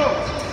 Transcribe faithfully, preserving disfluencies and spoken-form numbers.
Pedro.